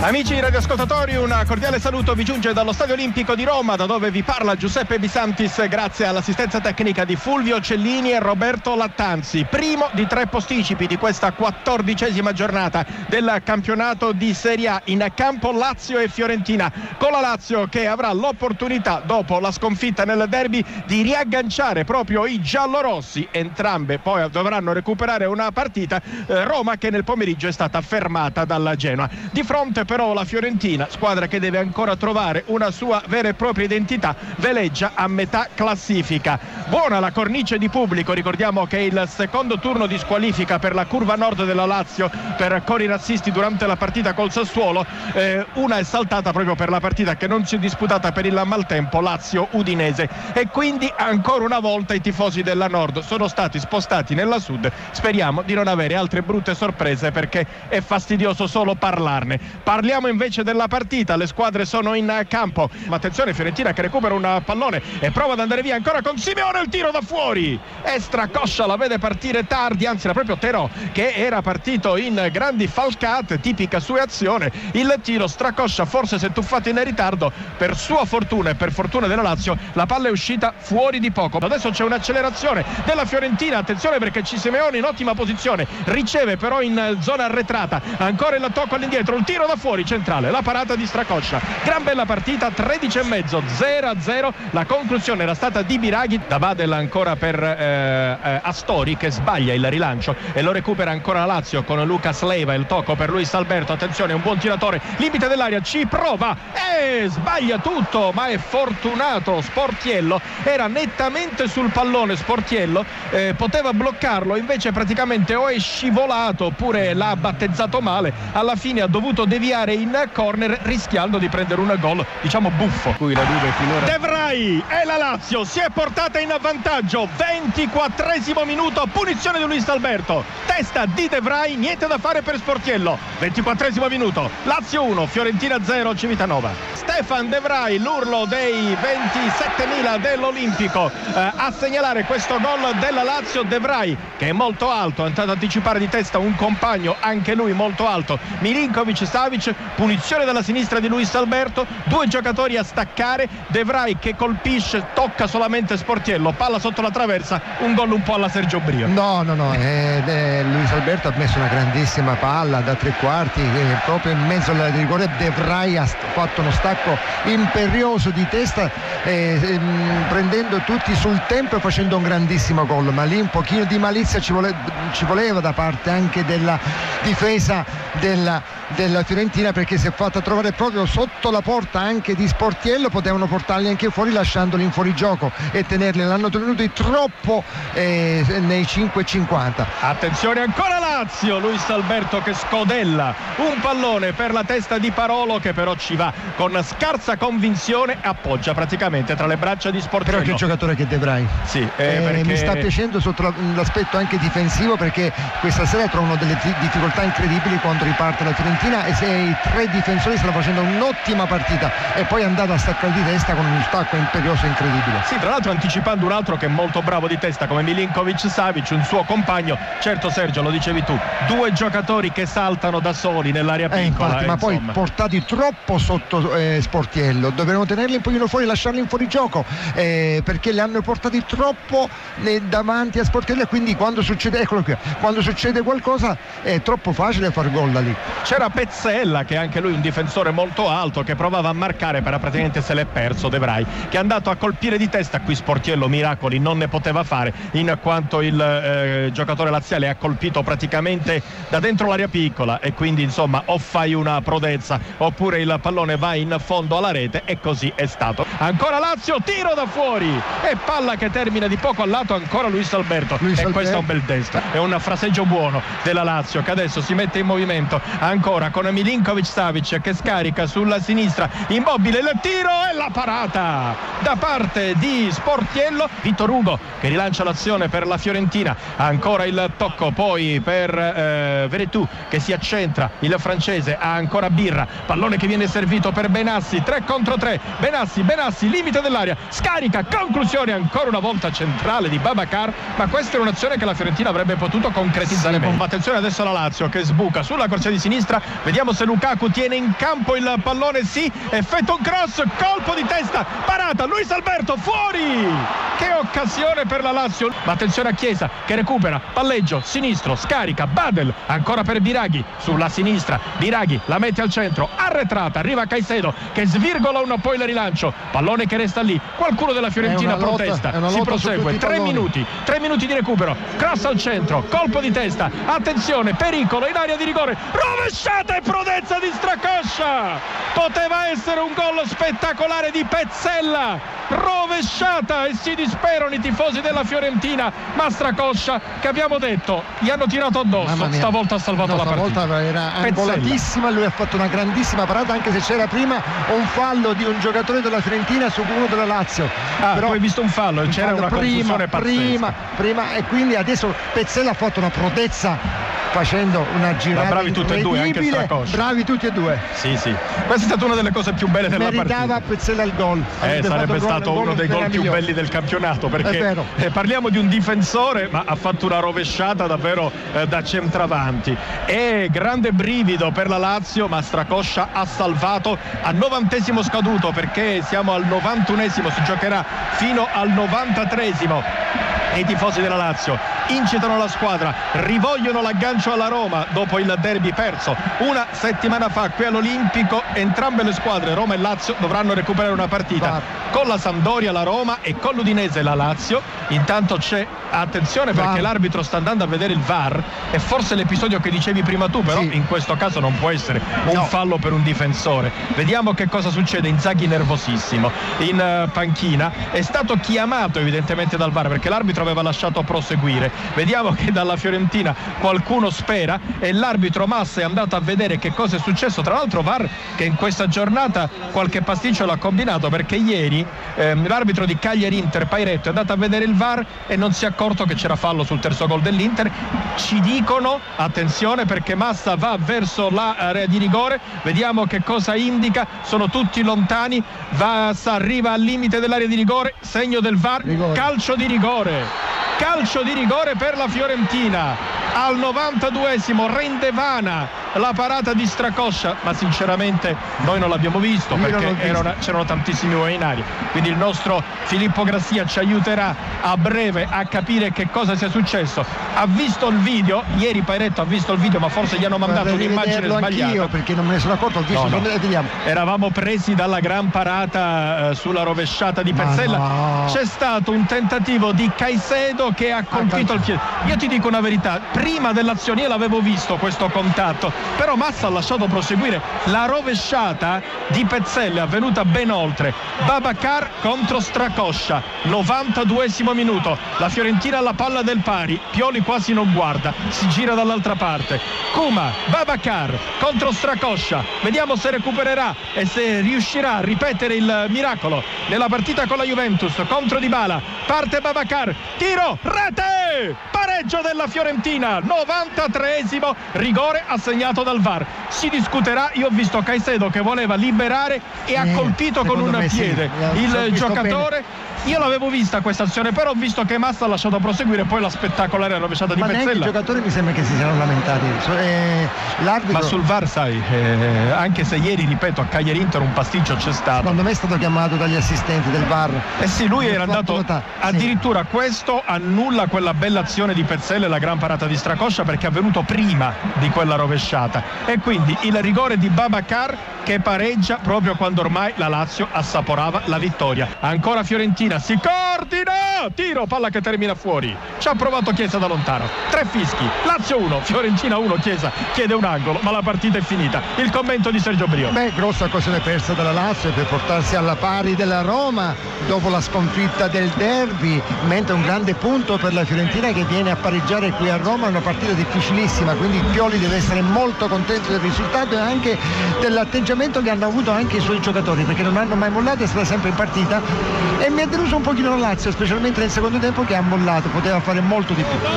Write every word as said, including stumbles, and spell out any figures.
Amici radioascoltatori, un cordiale saluto vi giunge dallo Stadio Olimpico di Roma, da dove vi parla Giuseppe Bisantis, grazie all'assistenza tecnica di Fulvio Cellini e Roberto Lattanzi. Primo di tre posticipi di questa quattordicesima giornata del campionato di Serie A, in campo Lazio e Fiorentina, con la Lazio che avrà l'opportunità, dopo la sconfitta nel derby, di riagganciare proprio i giallorossi. Entrambe poi dovranno recuperare una partita, eh, Roma che nel pomeriggio è stata fermata dalla Genoa. Di fronte però la Fiorentina, squadra che deve ancora trovare una sua vera e propria identità, veleggia a metà classifica. Buona la cornice di pubblico, ricordiamo che il secondo turno di squalifica per la curva nord della Lazio per cori razzisti durante la partita col Sassuolo, eh, una è saltata proprio per la partita che non si è disputata per il maltempo Lazio-Udinese, e quindi ancora una volta i tifosi della nord sono stati spostati nella sud. Speriamo di non avere altre brutte sorprese, perché è fastidioso solo parlarne. Parliamo invece della partita, le squadre sono in campo, ma attenzione, Fiorentina che recupera un pallone e prova ad andare via ancora con Simeone, il tiro da fuori e Strakosha la vede partire tardi, anzi la proprio Terò che era partito in grandi falcate, tipica sua azione, il tiro Strakosha forse si è tuffato in ritardo, per sua fortuna e per fortuna della Lazio la palla è uscita fuori di poco. Adesso c'è un'accelerazione della Fiorentina, attenzione perché ci Simeone in ottima posizione, riceve però in zona arretrata, ancora il tocco all'indietro, il tiro da fuori fuori centrale, la parata di Strakosha. Gran bella partita, tredici e mezzo, zero a zero, la conclusione era stata di Biraghi, da Badella ancora per eh, Astori che sbaglia il rilancio e lo recupera ancora Lazio con Lucas Leiva, il tocco per Luis Alberto, attenzione un buon tiratore, limite dell'area, ci prova e sbaglia tutto, ma è fortunato Sportiello, era nettamente sul pallone Sportiello, eh, poteva bloccarlo, invece praticamente o è scivolato oppure l'ha battezzato male, alla fine ha dovuto deviare in corner rischiando di prendere un gol diciamo buffo. Qui la Juve finora. De Vrij e la Lazio si è portata in vantaggio, ventiquattresimo minuto, punizione di Luis Alberto, testa di De Vrij, niente da fare per Sportiello. ventiquattresimo minuto, Lazio uno, Fiorentina zero, Civitanova. Stefan De Vrij, l'urlo dei ventisettemila dell'Olimpico, eh, a segnalare questo gol della Lazio. De Vrij che è molto alto, è andato ad anticipare di testa un compagno, anche lui molto alto, Milinkovic Savic, punizione dalla sinistra di Luis Alberto, due giocatori a staccare, De Vrij che colpisce, tocca solamente Sportiello, palla sotto la traversa, un gol un po' alla Sergio Brio. No, no, no, eh, eh, Luis Alberto ha messo una grandissima palla da tre quarti, eh, proprio in mezzo alla rigore, De Vrij ha fatto uno stacco imperioso di testa, eh, eh, prendendo tutti sul tempo e facendo un grandissimo gol, ma lì un pochino di malizia ci, vole- ci voleva da parte anche della difesa della, della Fiorentina, perché si è fatta trovare proprio sotto la porta anche di Sportiello, potevano portarli anche fuori lasciandoli in fuorigioco e tenerli, l'hanno tenuti troppo eh, nei cinque e cinquanta. Attenzione ancora Lazio, Luis Alberto che scodella un pallone per la testa di Parolo, che però ci va con scarsa convinzione, appoggia praticamente tra le braccia di Sportiello. Però che giocatore che De Vrij, sì, eh, eh, perché... mi sta piacendo sotto l'aspetto anche difensivo, perché questa sera trovano delle difficoltà incredibili quando riparte la Fiorentina, e se i tre difensori stanno facendo un'ottima partita, e poi è andata a staccare di testa con un stacco imperioso incredibile. Sì, tra l'altro anticipando un altro che è molto bravo di testa come Milinkovic Savic, un suo compagno. Certo Sergio, lo dicevi tu, due giocatori che saltano da soli nell'area piccola, eh, infatti, eh, ma insomma. Poi portati troppo sotto eh, Sportiello, dovevano tenerli un pochino fuori, lasciarli in fuorigioco, eh, perché li hanno portati troppo eh, davanti a Sportiello, e quindi quando succede, eccolo qui, quando succede qualcosa è troppo facile far gol da lì. C'era Pezzella, che anche lui un difensore molto alto, che provava a marcare, però praticamente se l'è perso De Vrij, che è andato a colpire di testa. Qui Sportiello miracoli non ne poteva fare, in quanto il eh, giocatore laziale ha colpito praticamente da dentro l'area piccola, e quindi insomma o fai una prodezza oppure il pallone va in fondo alla rete, e così è stato. Ancora Lazio, tiro da fuori e palla che termina di poco al lato, ancora Luis Alberto, Luis e Alberto. Questo è un bel destro, è un fraseggio buono della Lazio, che adesso si mette in movimento ancora con Milinkovic Savic che scarica sulla sinistra, Immobile il tiro e la parata da parte di Sportiello. Vitor Hugo che rilancia l'azione per la Fiorentina, ancora il tocco poi per per eh, Veretout che si accentra, il francese ha ancora birra, pallone che viene servito per Benassi, tre contro tre, Benassi, Benassi, limite dell'area, scarica, conclusione ancora una volta centrale di Babacar, ma questa era un'azione che la Fiorentina avrebbe potuto concretizzare. Con attenzione adesso la Lazio che sbuca sulla corsia di sinistra, vediamo se Lukaku tiene in campo il pallone, sì, effettua un cross, colpo di testa, parata, Luis Alberto fuori! Che occasione per la Lazio, ma attenzione a Chiesa che recupera, palleggio, sinistro, scarica, Badel, ancora per Biraghi, sulla sinistra, Biraghi la mette al centro, arretrata, arriva Caicedo che svirgola un poi la rilancio, pallone che resta lì, qualcuno della Fiorentina lotta, protesta, si prosegue, tre minuti, tre minuti di recupero, cross al centro, colpo di testa, attenzione, pericolo in area di rigore, rovesciata e prodezza di Strakosha, poteva essere un gol spettacolare di Pezzella, rovesciata e si disperano i tifosi della Fiorentina, ma Strakosha che abbiamo detto gli hanno tirato addosso, stavolta ha salvato no, la partita, stavolta era angolatissima, lui ha fatto una grandissima parata anche se c'era prima un fallo di un giocatore della Fiorentina su uno della Lazio, ah, però hai visto un fallo, un c'era fallo una prima, confusione pazzesca prima, prima e quindi adesso Pezzella ha fatto una prodezza facendo una girata bravi tutti e due, anche Strakosha bravi tutti e due, sì sì, questa è stata una delle cose più belle della partita, meritava Pezzella il gol, eh, sarebbe stato uno dei gol più belli del campionato, perché eh, parliamo di un difensore ma ha fatto una rovesciata davvero eh, da centravanti, e grande brivido per la Lazio, ma Strakosha ha salvato al novantesimo scaduto, perché siamo al novantunesimo, si giocherà fino al novantatreesimo, e i tifosi della Lazio incitano la squadra, rivogliono l'aggancio alla Roma dopo il derby perso una settimana fa qui all'Olimpico, entrambe le squadre Roma e Lazio dovranno recuperare una partita con la Sampdoria la Roma e con l'Udinese la Lazio. Intanto c'è attenzione perché l'arbitro sta andando a vedere il V A R e forse l'episodio che dicevi prima tu, però sì, in questo caso non può essere un no. fallo per un difensore. Vediamo che cosa succede. Inzaghi nervosissimo in uh, panchina, è stato chiamato evidentemente dal V A R perché l'arbitro aveva lasciato proseguire. Vediamo che dalla Fiorentina qualcuno spera e l'arbitro Massa è andato a vedere che cosa è successo. Tra l'altro V A R che in questa giornata qualche pasticcio l'ha combinato, perché ieri ehm, l'arbitro di Cagliari Inter Pairetto è andato a vedere il V A R e non si è accorto che c'era fallo sul terzo gol dell'Inter. Ci dicono attenzione perché Massa va verso l'area di rigore, vediamo che cosa indica, sono tutti lontani, Massa arriva al limite dell'area di rigore, segno del V A R, rigore. calcio di rigore Calcio di rigore per la Fiorentina, al novantaduesimo rende vana la parata di Strakosha, ma sinceramente noi non l'abbiamo visto perché erano, c'erano tantissimi uomini in aria, quindi il nostro Filippo Grassia ci aiuterà a breve a capire che cosa sia successo. Ha visto il video, ieri Pairetto ha visto il video ma forse gli hanno mandato un'immagine sbagliata. Io perché non me ne sono accorto, ho visto, no, no. eravamo presi dalla gran parata eh, sulla rovesciata di Pezzella, no. c'è stato un tentativo di Caicedo che ha colpito il piede. Io ti dico una verità, prima dell'azione io l'avevo visto questo contatto, però Massa ha lasciato proseguire. La rovesciata di Pezzella è avvenuta ben oltre. Babacar contro Strakosha, novantaduesimo minuto, la Fiorentina alla palla del pari, Pioli quasi non guarda, si gira dall'altra parte, Kuma, Babacar contro Strakosha, vediamo se recupererà e se riuscirà a ripetere il miracolo nella partita con la Juventus contro Dybala. Parte Babacar, tiro, rete, pareggio della Fiorentina, novantatreesimo, rigore assegnato dal V A R. Si discuterà, io ho visto Caicedo che voleva liberare e eh, ha colpito con un piede sì. il giocatore bene. Io l'avevo vista questa azione, però ho visto che Massa ha lasciato proseguire poi la spettacolare rovesciata di ma Pezzella. Ma neanche i giocatori mi sembra che si siano lamentati. Eh, l'arbitro... Ma sul V A R sai, eh, anche se ieri, ripeto, a Cagliari Inter un pasticcio c'è stato. Secondo me è stato chiamato dagli assistenti del V A R. Eh sì, lui era andato notà. addirittura sì. questo annulla quella bella azione di Pezzella e la gran parata di Strakosha perché è avvenuto prima di quella rovesciata. E quindi il rigore di Babacar che pareggia proprio quando ormai la Lazio assaporava la vittoria. Ancora Fiorentina, si coordina, tiro, palla che termina fuori, ci ha provato Chiesa da lontano, tre fischi, Lazio uno Fiorentina uno, Chiesa chiede un angolo ma la partita è finita. Il commento di Sergio Brio. Beh, grossa occasione persa dalla Lazio per portarsi alla pari della Roma dopo la sconfitta del derby, mentre un grande punto per la Fiorentina che viene a pareggiare qui a Roma, una partita difficilissima, quindi Pioli deve essere molto contento del risultato e anche dell'atteggiamento che hanno avuto anche i suoi giocatori, perché non hanno mai mollato, è stata sempre in partita e mi ha deluso un pochino la Lazio, specialmente nel secondo tempo che ha mollato, poteva fare molto di più.